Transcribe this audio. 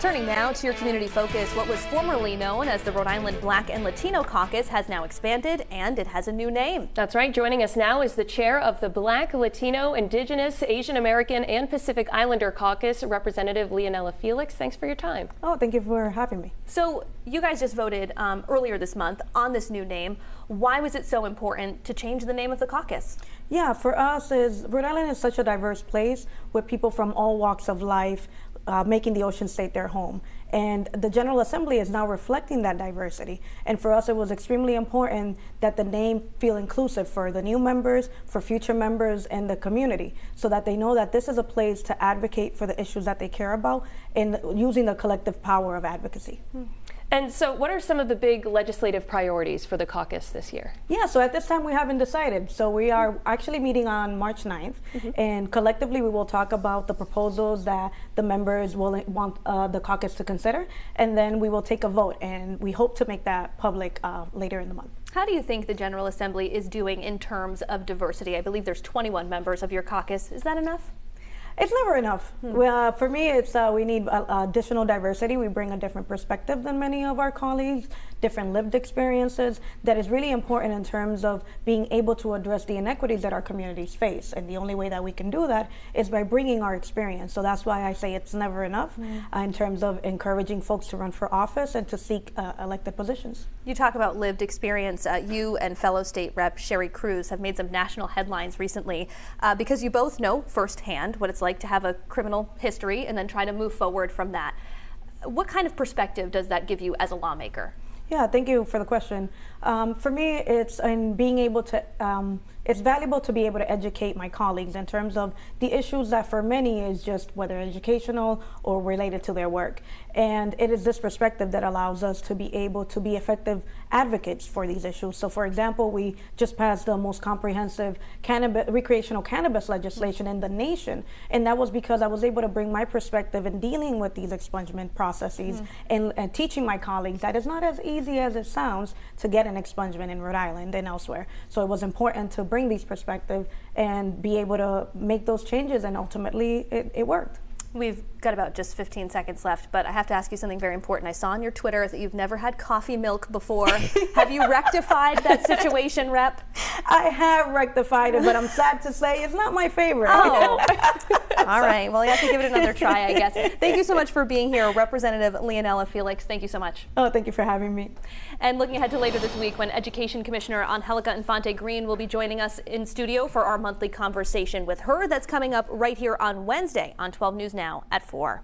Turning now to your community focus, what was formerly known as the Rhode Island Black and Latino Caucus has now expanded and it has a new name. That's right. Joining us now is the chair of the Black, Latino, Indigenous, Asian American, and Pacific Islander Caucus, Representative Leonela Felix. Thanks for your time. Oh, thank you for having me. So you guys just voted earlier this month on this new name. Why was it so important to change the name of the caucus? Yeah, for us, Rhode Island is such a diverse place with people from all walks of life, making the Ocean State their home. And the General Assembly is now reflecting that diversity. And for us, it was extremely important that the name feel inclusive for the new members, for future members, and the community, so that they know that this is a place to advocate for the issues that they care about and using the collective power of advocacy. And so what are some of the big legislative priorities for the caucus this year? Yeah, so at this time we haven't decided. So we are actually meeting on March 9th, and collectively we will talk about the proposals that the members will want the caucus to consider, and then we will take a vote, and we hope to make that public later in the month. How do you think the General Assembly is doing in terms of diversity? I believe there's 21 members of your caucus. Is that enough? It's never enough. For me, it's we need additional diversity. We bring a different perspective than many of our colleagues, different lived experiences. That is really important in terms of being able to address the inequities that our communities face. And the only way that we can do that is by bringing our experience. So that's why I say it's never enough in terms of encouraging folks to run for office and to seek elected positions. You talk about lived experience. You and fellow state rep Sherry Cruz have made some national headlines recently because you both know firsthand what it's like to have a criminal history and then try to move forward from that. What kind of perspective does that give you as a lawmaker? Yeah, thank you for the question. For me, it's in being able to, it's valuable to be able to educate my colleagues in terms of the issues that for many is just whether educational or related to their work. And it is this perspective that allows us to be able to be effective advocates for these issues. So for example, we just passed the most comprehensive recreational cannabis legislation in the nation. And that was because I was able to bring my perspective in dealing with these expungement processes and teaching my colleagues that it's not as easy as it sounds to get an expungement in Rhode Island and elsewhere. So it was important to bring these perspectives and be able to make those changes, and ultimately it worked. We've got about just 15 seconds left, but I have to ask you something very important. I saw on your Twitter that you've never had coffee milk before. Have you rectified that situation, Rep? I have rectified it, but I'm sad to say it's not my favorite. Oh. All right. Well, you have to give it another try, I guess. Thank you so much for being here, Representative Leonela Felix. Thank you so much. Oh, thank you for having me. And looking ahead to later this week, when Education Commissioner Angelica Infante Green will be joining us in studio for our monthly conversation with her. That's coming up right here on Wednesday on 12 News Now at 4.